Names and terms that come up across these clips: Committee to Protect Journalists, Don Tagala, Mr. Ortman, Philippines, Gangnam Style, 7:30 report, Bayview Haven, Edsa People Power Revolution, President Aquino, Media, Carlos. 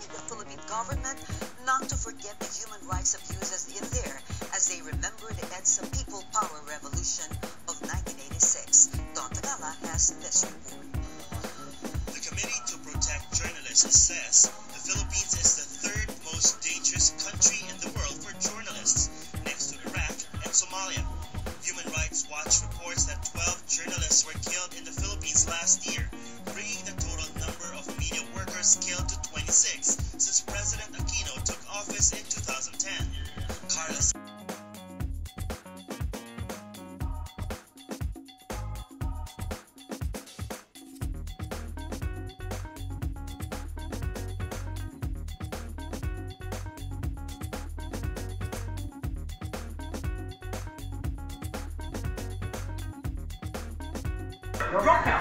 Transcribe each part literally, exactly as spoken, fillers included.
reminded the Philippine government not to forget the human rights abuses in there as they remember the Edsa People Power Revolution of nineteen eighty-six. Don Tagala has this report. The Committee to Protect Journalists says the Philippines is the third most dangerous country in the world for journalists, next to Iraq and Somalia. Human Rights Watch reports that twelve journalists were killed in the Philippines last year, bringing the total number of media workers killed to twenty-six since President Aquino took office in two thousand ten. Carlos. We're back now.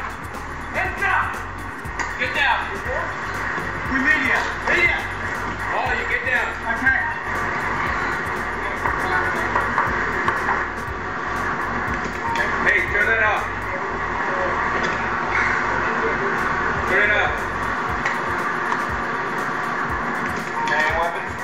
Heads down. Get down. We're media. Media. All of you, get down. Okay. Hey, turn that off. Turn it off. Okay, weapons.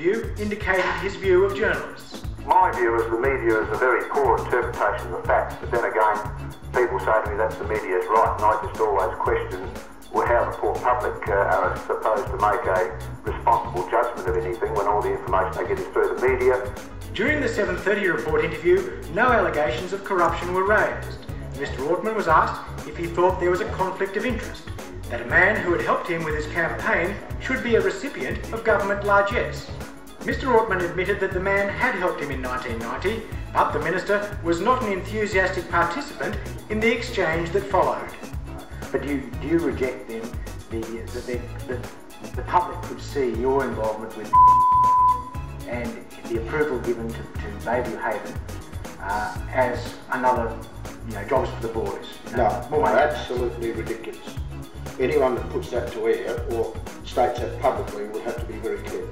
You indicated his view of journalists. My view is the media is a very poor interpretation of the facts, but then again, people say to me that's the media's right, and I just always question well, how the poor public uh, are supposed to make a responsible judgment of anything when all the information they get is through the media. During the seven thirty report interview, no allegations of corruption were raised. Mister Ortman was asked if he thought there was a conflict of interest, that a man who had helped him with his campaign should be a recipient of government largesse. Mister Ortman admitted that the man had helped him in nineteen ninety, but the minister was not an enthusiastic participant in the exchange that followed. But do you, do you reject then the, the, the, the, the public could see your involvement with and the approval given to, to Bayview Haven uh, as another, you know, jobs for the boys? You know, no, more no absolutely ridiculous. Anyone that puts that to air or states that publicly would have to be very careful.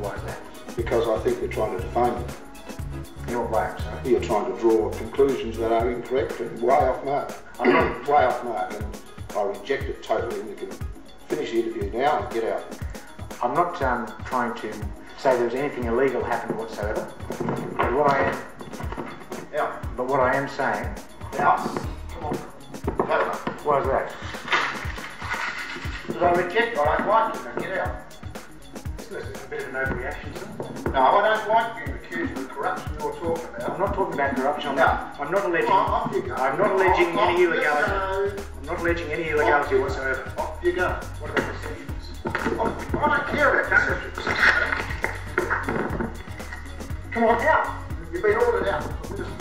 Why is that? Because I think you're trying to defame them. You're right, sir. You're trying to draw conclusions that are incorrect and way off mark. I'm not way off mark, and I reject it totally. And you can finish the interview now and get out. I'm not um, trying to say there was anything illegal happened whatsoever. But what I am, yeah. But what I am saying, yeah. Come on. No. Why is that? Because I reject. I don't like it. And get out. This is a bit of an overreaction, sir. No, I don't like being accused of corruption you're talking about. I'm not talking about corruption. I'm, no. not, I'm not alleging. Off, off you go. I'm not alleging off, any illegality. No. I'm not alleging any illegality off whatsoever. Off you go. What about receptions? Off. I don't care about receptions. Come on, out. You've been ordered out.